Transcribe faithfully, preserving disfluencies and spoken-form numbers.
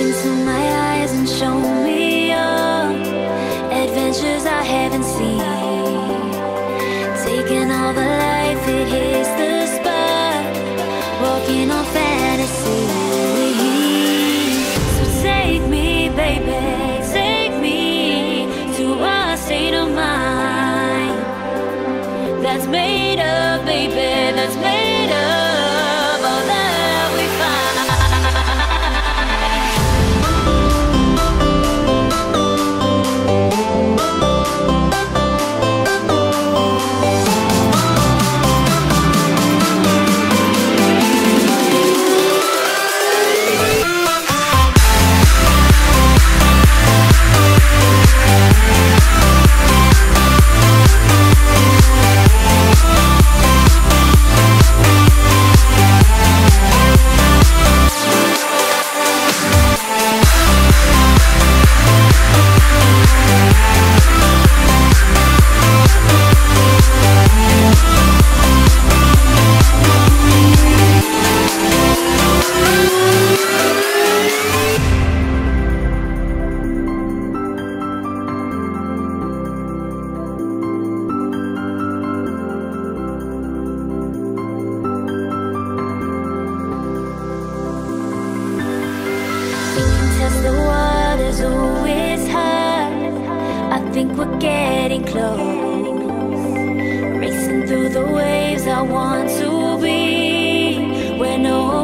into my eyes and show me all adventures I haven't seen. Taking all the life, it hits the spot, walking on fantasy. So take me, baby, take me to a state of mind that's made up, baby, that's made up. The water's always hot, I think we're getting close. Racing through the waves, I want to be where no one